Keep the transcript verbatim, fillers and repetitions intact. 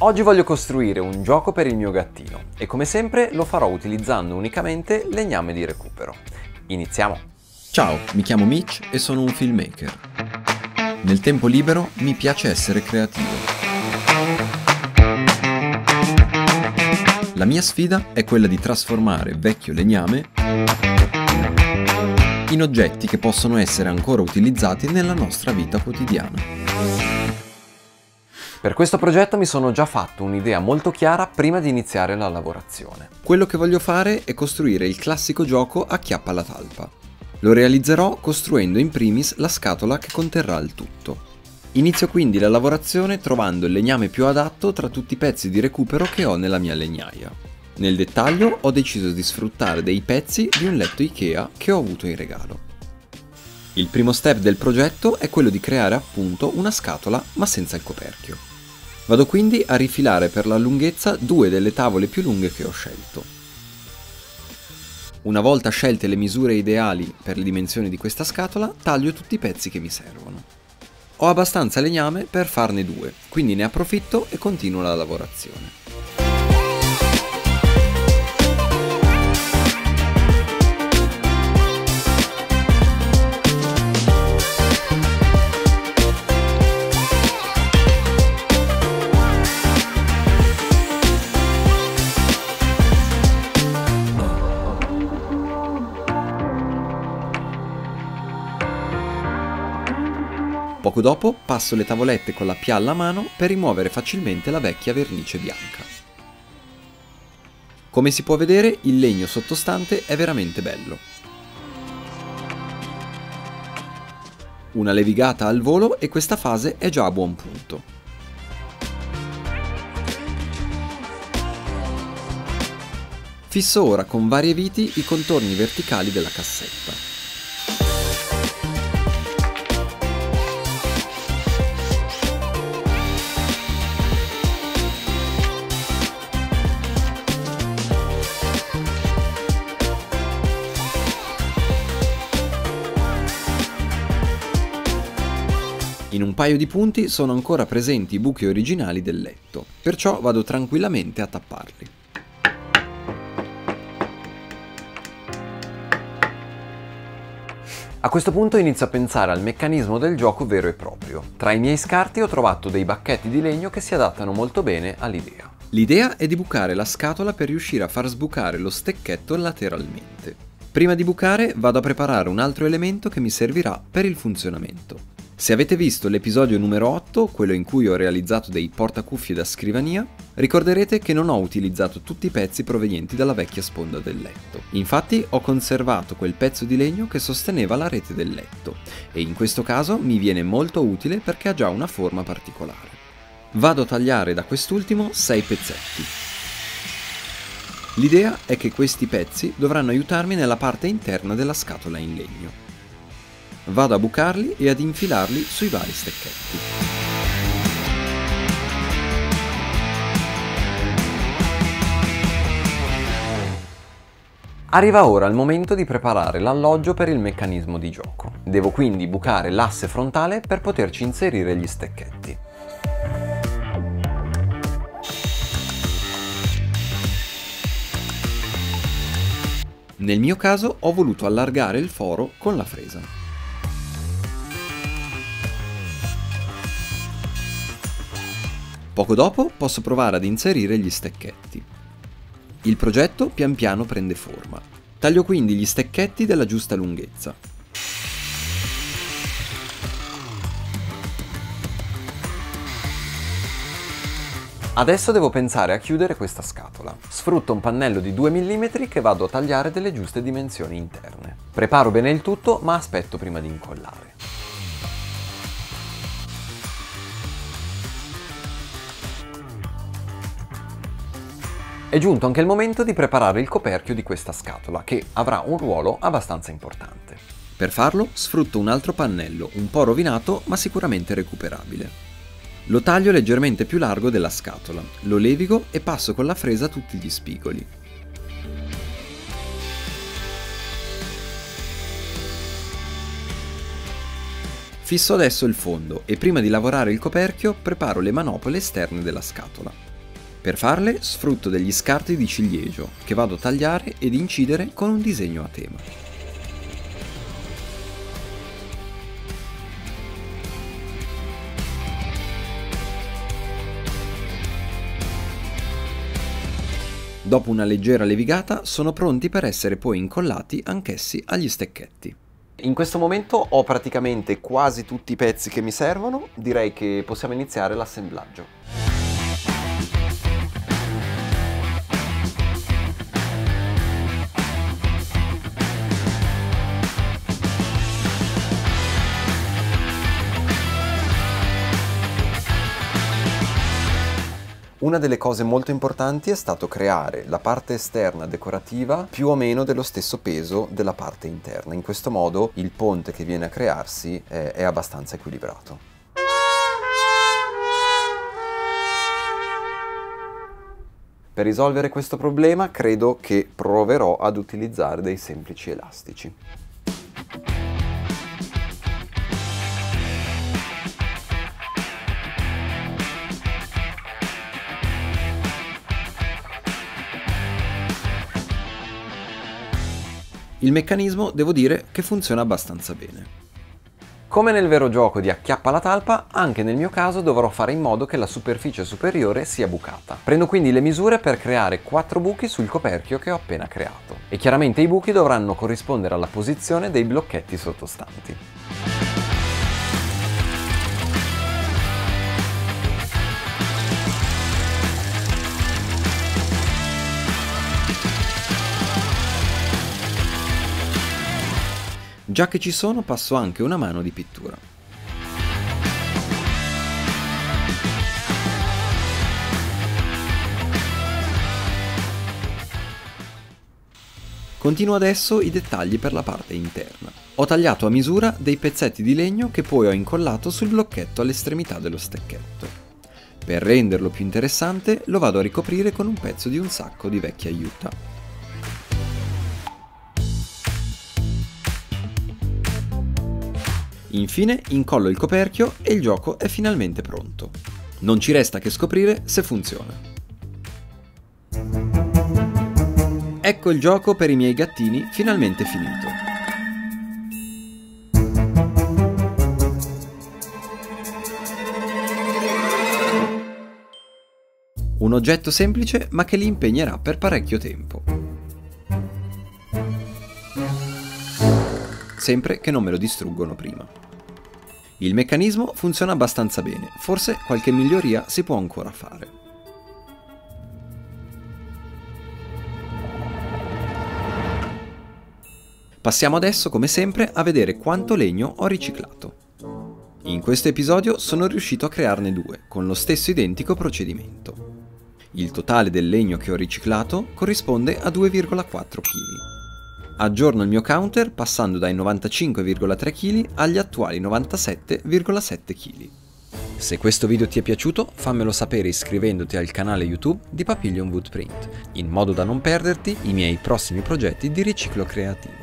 Oggi voglio costruire un gioco per il mio gattino e come sempre lo farò utilizzando unicamente legname di recupero. Iniziamo! Ciao, mi chiamo Mitch e sono un filmmaker. Nel tempo libero mi piace essere creativo. La mia sfida è quella di trasformare vecchio legname in oggetti che possono essere ancora utilizzati nella nostra vita quotidiana. Per questo progetto mi sono già fatto un'idea molto chiara prima di iniziare la lavorazione. Quello che voglio fare è costruire il classico gioco a chiappa alla talpa. Lo realizzerò costruendo in primis la scatola che conterrà il tutto. Inizio quindi la lavorazione trovando il legname più adatto tra tutti i pezzi di recupero che ho nella mia legnaia. Nel dettaglio ho deciso di sfruttare dei pezzi di un letto IKEA che ho avuto in regalo. Il primo step del progetto è quello di creare appunto una scatola ma senza il coperchio. Vado quindi a rifilare per la lunghezza due delle tavole più lunghe che ho scelto. Una volta scelte le misure ideali per le dimensioni di questa scatola, taglio tutti i pezzi che mi servono. Ho abbastanza legname per farne due, quindi ne approfitto e continuo la lavorazione. Poco dopo passo le tavolette con la pia alla mano per rimuovere facilmente la vecchia vernice bianca. Come si può vedere, il legno sottostante è veramente bello. Una levigata al volo e questa fase è già a buon punto. Fisso ora con varie viti i contorni verticali della cassetta. In un paio di punti sono ancora presenti i buchi originali del letto, perciò vado tranquillamente a tapparli. A questo punto inizio a pensare al meccanismo del gioco vero e proprio. Tra i miei scarti ho trovato dei bacchetti di legno che si adattano molto bene all'idea. L'idea è di bucare la scatola per riuscire a far sbucare lo stecchetto lateralmente. Prima di bucare vado a preparare un altro elemento che mi servirà per il funzionamento. Se avete visto l'episodio numero otto, quello in cui ho realizzato dei portacuffie da scrivania, ricorderete che non ho utilizzato tutti i pezzi provenienti dalla vecchia sponda del letto. Infatti ho conservato quel pezzo di legno che sosteneva la rete del letto e in questo caso mi viene molto utile perché ha già una forma particolare. Vado a tagliare da quest'ultimo sei pezzetti. L'idea è che questi pezzi dovranno aiutarmi nella parte interna della scatola in legno. Vado a bucarli e ad infilarli sui vari stecchetti. Arriva ora il momento di preparare l'alloggio per il meccanismo di gioco. Devo quindi bucare l'asse frontale per poterci inserire gli stecchetti. Nel mio caso ho voluto allargare il foro con la fresa. Poco dopo posso provare ad inserire gli stecchetti. Il progetto pian piano prende forma. Taglio quindi gli stecchetti della giusta lunghezza. Adesso devo pensare a chiudere questa scatola. Sfrutto un pannello di due millimetri che vado a tagliare delle giuste dimensioni interne. Preparo bene il tutto, ma aspetto prima di incollare. È giunto anche il momento di preparare il coperchio di questa scatola, che avrà un ruolo abbastanza importante. Per farlo sfrutto un altro pannello, un po' rovinato ma sicuramente recuperabile. Lo taglio leggermente più largo della scatola, lo levigo e passo con la fresa tutti gli spigoli. Fisso adesso il fondo e prima di lavorare il coperchio preparo le manopole esterne della scatola. Per farle sfrutto degli scarti di ciliegio che vado a tagliare ed incidere con un disegno a tema. Dopo una leggera levigata sono pronti per essere poi incollati anch'essi agli stecchetti. In questo momento ho praticamente quasi tutti i pezzi che mi servono, direi che possiamo iniziare l'assemblaggio. Una delle cose molto importanti è stato creare la parte esterna decorativa più o meno dello stesso peso della parte interna. In questo modo il ponte che viene a crearsi è abbastanza equilibrato. Per risolvere questo problema credo che proverò ad utilizzare dei semplici elastici. Il meccanismo devo dire che funziona abbastanza bene. Come nel vero gioco di acchiappa la talpa, anche nel mio caso dovrò fare in modo che la superficie superiore sia bucata. Prendo quindi le misure per creare quattro buchi sul coperchio che ho appena creato. E chiaramente i buchi dovranno corrispondere alla posizione dei blocchetti sottostanti. Già che ci sono, passo anche una mano di pittura. Continuo adesso i dettagli per la parte interna. Ho tagliato a misura dei pezzetti di legno che poi ho incollato sul blocchetto all'estremità dello stecchetto. Per renderlo più interessante lo vado a ricoprire con un pezzo di un sacco di vecchia juta. Infine incollo il coperchio e il gioco è finalmente pronto. Non ci resta che scoprire se funziona. Ecco il gioco per i miei gattini finalmente finito. Un oggetto semplice ma che li impegnerà per parecchio tempo. Sempre che non me lo distruggono prima. Il meccanismo funziona abbastanza bene, forse qualche miglioria si può ancora fare. Passiamo adesso, come sempre, a vedere quanto legno ho riciclato. In questo episodio sono riuscito a crearne due, con lo stesso identico procedimento. Il totale del legno che ho riciclato corrisponde a due virgola quattro chili. Aggiorno il mio counter passando dai novantacinque virgola tre chili agli attuali novantasette virgola sette chili. Se questo video ti è piaciuto, fammelo sapere iscrivendoti al canale YouTube di Papillion Woodprint, in modo da non perderti i miei prossimi progetti di riciclo creativo.